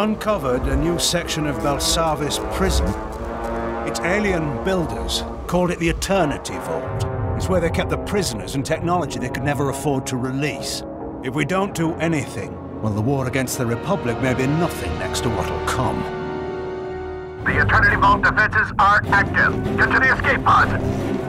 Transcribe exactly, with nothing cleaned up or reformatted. uncovered a new section of Belsavis Prison. Its alien builders called it the Eternity Vault. It's where they kept the prisoners and technology they could never afford to release. If we don't do anything, well, the war against the Republic may be nothing next to what'll come. The Eternity Vault defenses are active. Get to the escape pod!